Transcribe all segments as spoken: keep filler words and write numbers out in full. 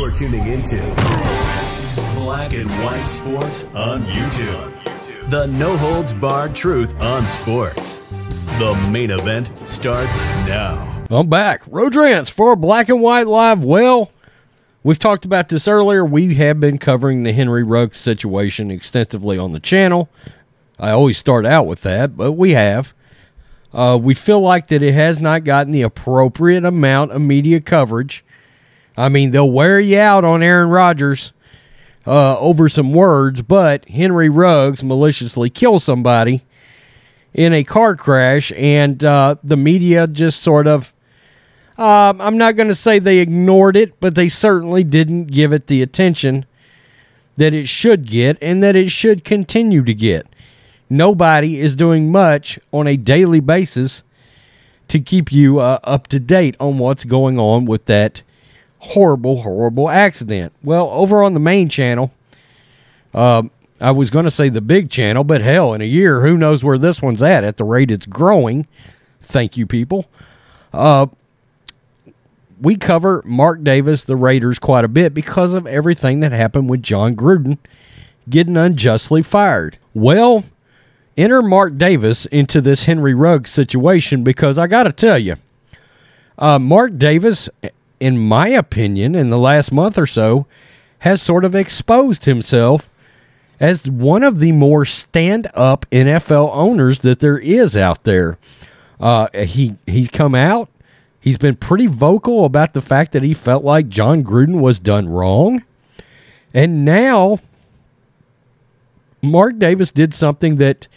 You're tuning into Black and White Sports on YouTube. The no-holds-barred truth on sports. The main event starts now. I'm back. Road Rants for Black and White Live. Well, we've talked about this earlier. We have been covering the Henry Ruggs situation extensively on the channel. I always start out with that, but we have. Uh, we feel like that it has not gotten the appropriate amount of media coverage. I mean, they'll wear you out on Aaron Rodgers uh, over some words, but Henry Ruggs maliciously killed somebody in a car crash, and uh, the media just sort of, uh, I'm not going to say they ignored it, but they certainly didn't give it the attention that it should get and that it should continue to get. Nobody is doing much on a daily basis to keep you uh, up to date on what's going on with that horrible, horrible accident. Well, over on the main channel, uh, I was going to say the big channel, but hell, in a year, who knows where this one's at, at the rate it's growing. Thank you, people. Uh, we cover Mark Davis, the Raiders, quite a bit because of everything that happened with John Gruden getting unjustly fired. Well, enter Mark Davis into this Henry Ruggs situation, because I got to tell you, uh, Mark Davis, in my opinion, in the last month or so, has sort of exposed himself as one of the more stand-up N F L owners that there is out there. Uh, he he's come out. He's been pretty vocal about the fact that he felt like John Gruden was done wrong. And now Mark Davis did something that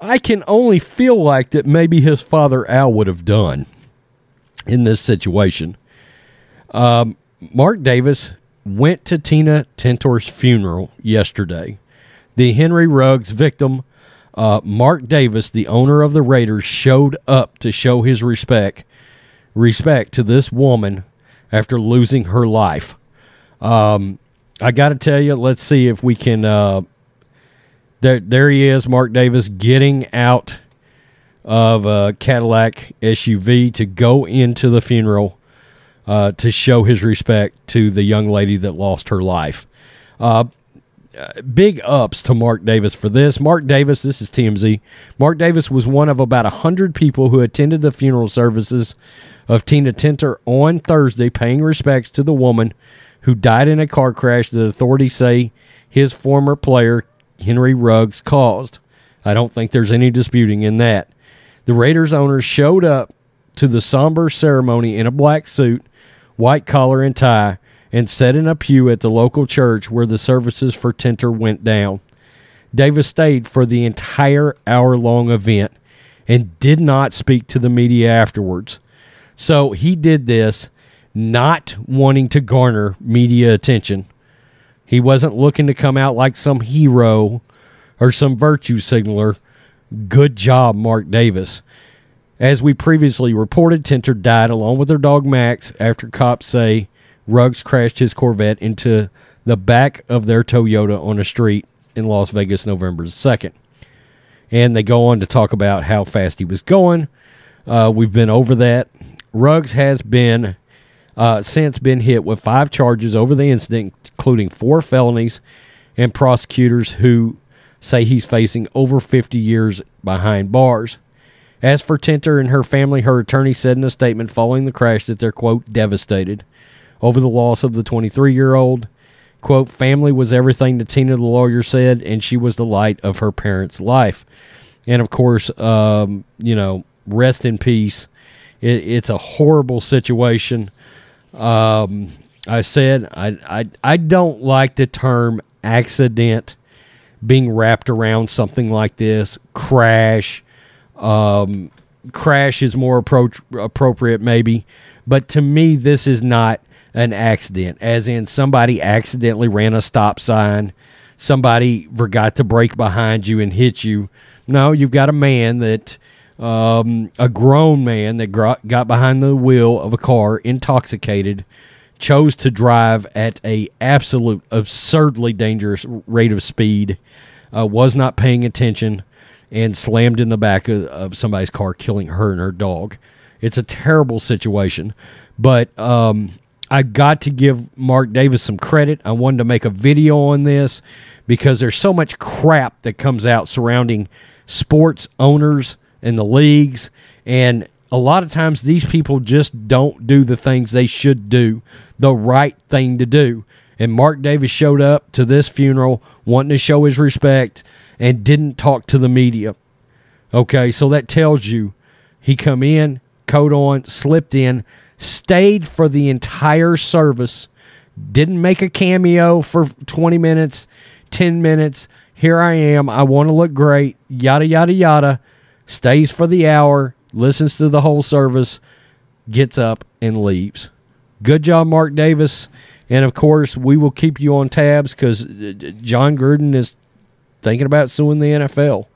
I can only feel like that maybe his father Al would have done in this situation. Um, Mark Davis went to Tina Tintor's funeral yesterday. The Henry Ruggs victim, uh, Mark Davis, the owner of the Raiders, showed up to show his respect, respect to this woman after losing her life. Um, I got to tell you, let's see if we can... Uh, There, there he is, Mark Davis, getting out of a Cadillac S U V to go into the funeral uh, to show his respect to the young lady that lost her life. Uh, big ups to Mark Davis for this. Mark Davis, this is T M Z. Mark Davis was one of about one hundred people who attended the funeral services of Tina Tintor on Thursday, paying respects to the woman who died in a car crash that authorities say his former player, Henry Ruggs, caused. I don't think there's any disputing in that. The Raiders owner showed up to the somber ceremony in a black suit, white collar and tie, and sat in a pew at the local church where the services for Tintor went down. Davis stayed for the entire hour-long event and did not speak to the media afterwards. So he did this not wanting to garner media attention. He wasn't looking to come out like some hero or some virtue signaler. Good job, Mark Davis. As we previously reported, Tintor died along with her dog Max after cops say Ruggs crashed his Corvette into the back of their Toyota on a street in Las Vegas November second. And they go on to talk about how fast he was going. Uh, we've been over that. Ruggs has been... Uh, since been hit with five charges over the incident, including four felonies, and prosecutors who say he's facing over fifty years behind bars. As for Tintor and her family, her attorney said in a statement following the crash that they're, quote, devastated over the loss of the twenty-three-year-old. Quote, family was everything to Tina, the lawyer said, and she was the light of her parents' life. And, of course, um, you know, rest in peace. It, it's a horrible situation. Um, I said, I, I, I don't like the term accident being wrapped around something like this. Crash, um, crash is more appro- appropriate maybe, but to me, this is not an accident, as in somebody accidentally ran a stop sign. Somebody forgot to brake behind you and hit you. No, you've got a man that, Um, a grown man that got behind the wheel of a car, intoxicated, chose to drive at a absolute absurdly dangerous rate of speed, uh, was not paying attention, and slammed in the back of, of somebody's car, killing her and her dog. It's a terrible situation, but um, I got to give Mark Davis some credit. I wanted to make a video on this because there's so much crap that comes out surrounding sports owners and the leagues, and a lot of times these people just don't do the things they should do, the right thing to do. And Mark Davis showed up to this funeral wanting to show his respect and didn't talk to the media. Okay, so that tells you he come in, coat on, slipped in, stayed for the entire service, didn't make a cameo for twenty minutes, ten minutes. Here I am. I want to look great. Yada, yada, yada. Stays for the hour, listens to the whole service, gets up and leaves. Good job, Mark Davis. And, of course, we will keep you on tabs because John Gruden is thinking about suing the N F L.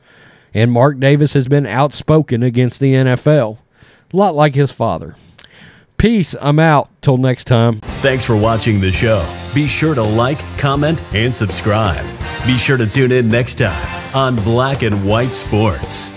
And Mark Davis has been outspoken against the N F L, a lot like his father. Peace. I'm out. Till next time. Thanks for watching the show. Be sure to like, comment, and subscribe. Be sure to tune in next time on Black and White Sports.